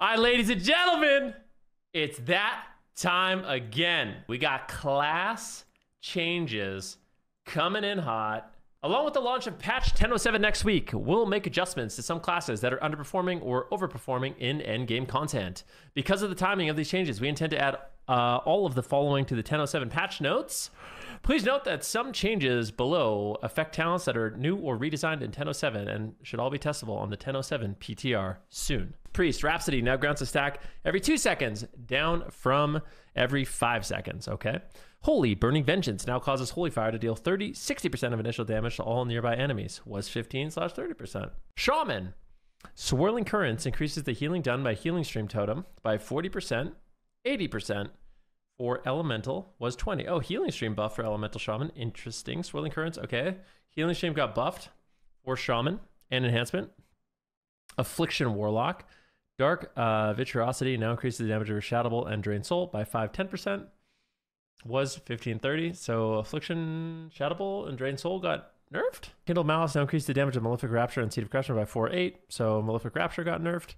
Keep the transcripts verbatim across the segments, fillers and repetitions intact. All right, ladies and gentlemen, it's that time again. We got class changes coming in hot. Along with the launch of patch ten oh seven next week, we'll make adjustments to some classes that are underperforming or overperforming in endgame content. Because of the timing of these changes, we intend to add uh, all of the following to the ten oh seven patch notes. Please note that some changes below affect talents that are new or redesigned in ten oh seven and should all be testable on the ten oh seven P T R soon. Priest Rhapsody now grants a stack every two seconds, down from every five seconds, okay? Holy Burning Vengeance now causes Holy Fire to deal thirty, sixty percent of initial damage to all nearby enemies, was fifteen slash thirty percent. Shaman, Swirling Currents increases the healing done by Healing Stream Totem by forty percent, eighty percent, or Elemental was twenty. Oh, Healing Stream buff for Elemental Shaman, interesting. Swirling Currents, okay. Healing Stream got buffed for Shaman and Enhancement. Affliction Warlock, Dark uh, Vitriosity now increases the damage of Shatterable and Drain Soul by five, ten percent. Was fifteen thirty, so Affliction, Shadowburn, and Drain Soul got nerfed. Kindled Malice now increased the damage of Malefic Rapture and Seed of Corruption by four, eight, so Malefic Rapture got nerfed.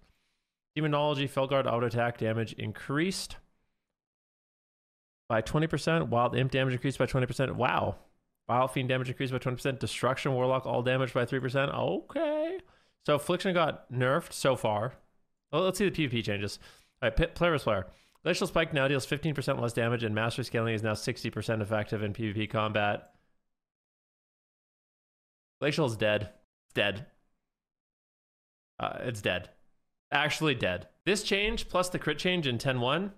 Demonology, Felguard auto attack damage increased by twenty percent. Wild Imp damage increased by twenty percent. Wow. Wild Fiend damage increased by twenty percent. Destruction Warlock all damage by three percent. Okay. So Affliction got nerfed so far. Well, let's see the PvP changes. All right, player versus player. Glacial Spike now deals fifteen percent less damage, and Mastery Scaling is now sixty percent effective in PvP combat. Glacial is dead. It's dead. Uh, it's dead. Actually dead. This change, plus the crit change in ten one,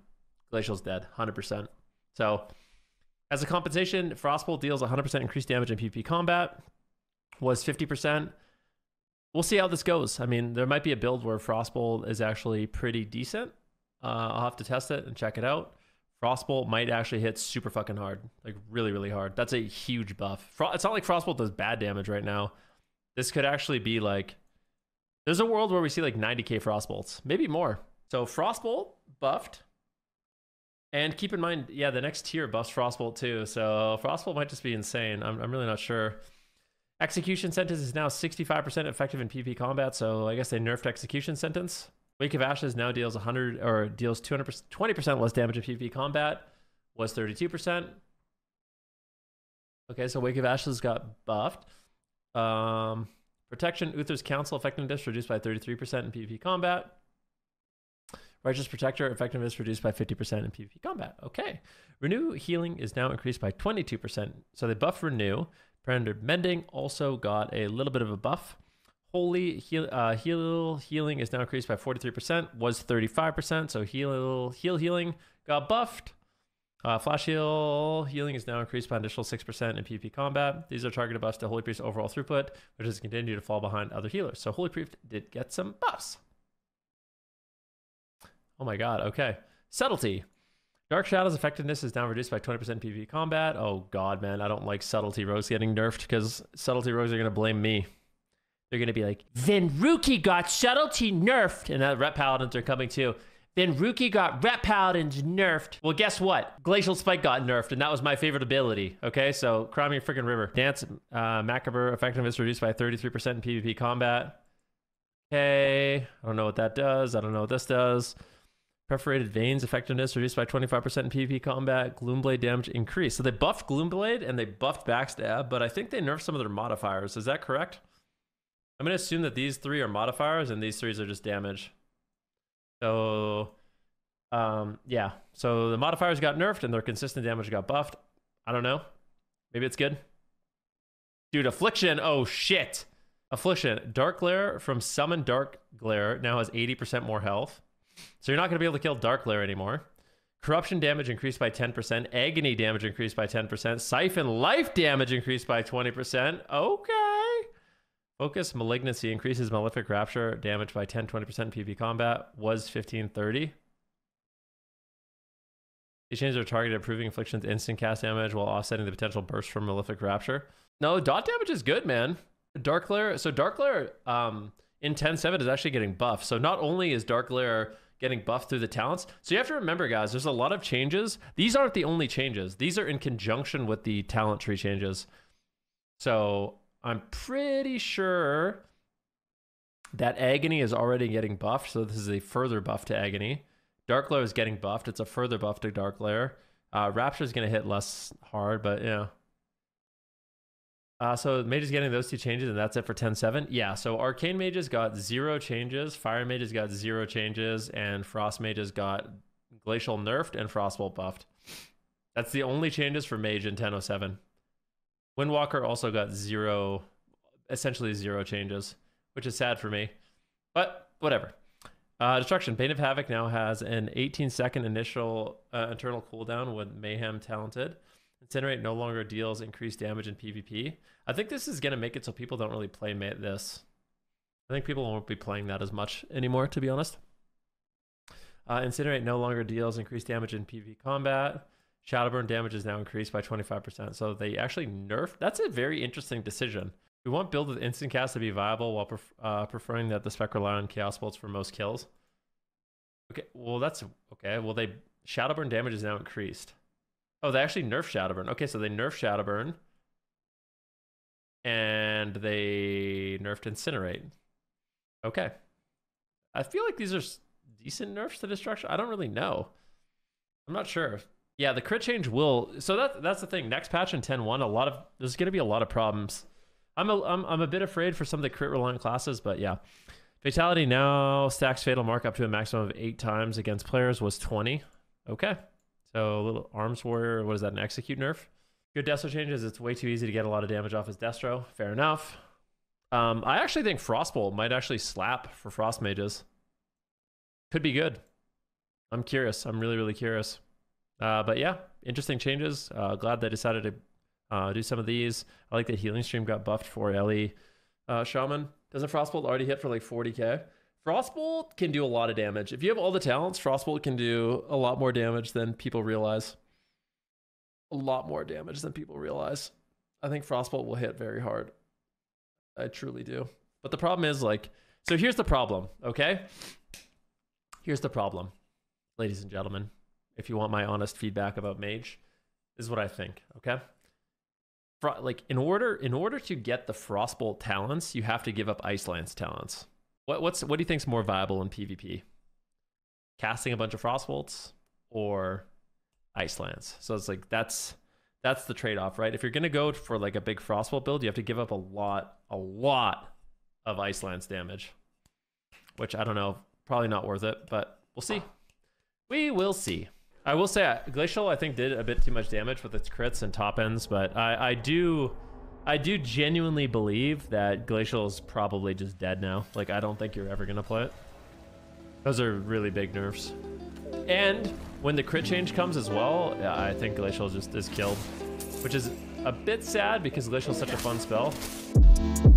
Glacial's dead, one hundred percent. So, as a compensation, Frostbolt deals one hundred percent increased damage in PvP combat, was fifty percent. We'll see how this goes. I mean, there might be a build where Frostbolt is actually pretty decent. Uh, I'll have to test it and check it out. Frostbolt might actually hit super fucking hard. Like, really, really hard. That's a huge buff. Fro it's not like Frostbolt does bad damage right now. This could actually be like... There's a world where we see like ninety K Frostbolts. Maybe more. So Frostbolt buffed. And keep in mind, yeah, the next tier buffs Frostbolt too. So Frostbolt might just be insane. I'm, I'm really not sure. Execution Sentence is now sixty-five percent effective in PvP combat. So I guess they nerfed Execution Sentence. Wake of Ashes now deals one hundred or deals two hundred twenty percent less damage in PvP combat, was thirty-two percent. Okay, so Wake of Ashes got buffed. Um, protection, Uther's Council effectiveness reduced by thirty-three percent in PvP combat. Righteous Protector effectiveness reduced by fifty percent in PvP combat. Okay. Renew healing is now increased by twenty-two percent. So they buff Renew. Predator Mending also got a little bit of a buff. Holy heal, uh, heal healing is now increased by forty-three percent, was thirty-five percent, so heal heal healing got buffed. Uh, Flash Heal healing is now increased by an additional six percent in PvP combat. These are targeted buffs to Holy Priest overall throughput, which has continued to fall behind other healers. So Holy Priest did get some buffs. Oh my god, okay. Subtlety. Dark Shadows effectiveness is now reduced by twenty percent in PvP combat. Oh god, man, I don't like Subtlety Rogues getting nerfed because Subtlety Rogues are going to blame me. They're going to be like, then Ruki got Subtlety nerfed. And now Rep Paladins are coming too. Then Ruki got Rep Paladins nerfed. Well, guess what? Glacial Spike got nerfed, and that was my favorite ability. Okay, so cry me a freaking river. Danse uh, Macabre effectiveness reduced by thirty-three percent in PvP combat. Okay, I don't know what that does. I don't know what this does. Perforated Veins effectiveness reduced by twenty-five percent in PvP combat. Gloomblade damage increased. So they buffed Gloomblade and they buffed Backstab, but I think they nerfed some of their modifiers. Is that correct? I'm going to assume that these three are modifiers and these three are just damage. So, um, yeah. So the modifiers got nerfed and their consistent damage got buffed. I don't know. Maybe it's good. Dude, Affliction. Oh, shit. Affliction. Dark Glare from Summon Dark Glare now has eighty percent more health. So you're not going to be able to kill Dark Glare anymore. Corruption damage increased by ten percent. Agony damage increased by ten percent. Siphon life damage increased by twenty percent. Okay. Focus Malignancy increases Malefic Rapture damage by ten to twenty percent PvP combat, was fifteen thirty. These changes are targeted at improving Affliction's instant cast damage while offsetting the potential burst from Malefic Rapture. No, dot damage is good, man. Dark Lair, so Dark Lair um, in ten seven is actually getting buffed. So not only is Dark Lair getting buffed through the talents, so you have to remember, guys, there's a lot of changes. These aren't the only changes. These are in conjunction with the talent tree changes. So... I'm pretty sure That Agony is already getting buffed, so this is a further buff to Agony. Dark Lair is getting buffed. It's a further buff to Dark Lair. Uh, Rapture is going to hit less hard, but yeah. Uh, so Mage is getting those two changes, and that's it for ten seven. Yeah, so Arcane Mages got zero changes, Fire Mages got zero changes, and Frost Mages got Glacial nerfed and Frostbolt buffed. That's the only changes for Mage in ten oh seven. Windwalker also got zero, essentially zero changes, which is sad for me, but whatever. Uh, Destruction. Bane of Havoc now has an eighteen second initial uh, internal cooldown with Mayhem Talented. Incinerate no longer deals increased damage in PvP. I think this is going to make it so people don't really play this. I think people won't be playing that as much anymore, to be honest. Uh, Incinerate no longer deals increased damage in PvP combat. Shadowburn damage is now increased by twenty-five percent. So they actually nerfed. That's a very interesting decision. We want build with instant cast to be viable while pref uh, preferring that the spec rely on Chaos Bolts for most kills. Okay, well that's okay. Well, they Shadowburn damage is now increased. Oh, they actually nerfed Shadowburn. Okay, so they nerfed Shadowburn. And they nerfed Incinerate. Okay. I feel like these are decent nerfs to Destruction. I don't really know. I'm not sure. Yeah, the crit change will... So that, that's the thing. Next patch in ten one, a lot of... There's going to be a lot of problems. I'm a, I'm, I'm a bit afraid for some of the crit-reliant classes, but yeah. Fatality now stacks Fatal Mark up to a maximum of eight times against players was twenty. Okay. So a little Arms Warrior, what is that, an Execute nerf? Good Destro changes, it's way too easy to get a lot of damage off as Destro. Fair enough. Um, I actually think Frostbolt might actually slap for Frost Mages. Could be good. I'm curious. I'm really, really curious. Uh, but yeah, interesting changes. Uh, glad they decided to uh, do some of these. I like that Healing Stream got buffed for Ellie uh, Shaman. Doesn't Frostbolt already hit for like forty K? Frostbolt can do a lot of damage. If you have all the talents, Frostbolt can do a lot more damage than people realize. A lot more damage than people realize. I think Frostbolt will hit very hard. I truly do. But the problem is like, so here's the problem, okay? Here's the problem, ladies and gentlemen. If you want my honest feedback about Mage, this is what I think, okay? Fro like in order, in order to get the Frostbolt talents, you have to give up Ice Lance talents. What what's what do you think's more viable in PvP? Casting a bunch of Frostbolts or Ice Lance? So it's like that's that's the trade-off, right? If you're gonna go for like a big Frostbolt build, you have to give up a lot, a lot of Ice Lance damage. Which I don't know, probably not worth it, but we'll see. We will see. I will say Glacial I think did a bit too much damage with its crits and top ends, but I, I do I do genuinely believe that Glacial is probably just dead now. Like, I don't think you're ever going to play it. Those are really big nerfs. And when the crit change comes as well, yeah, I think Glacial just is killed, which is a bit sad because Glacial is such a fun spell.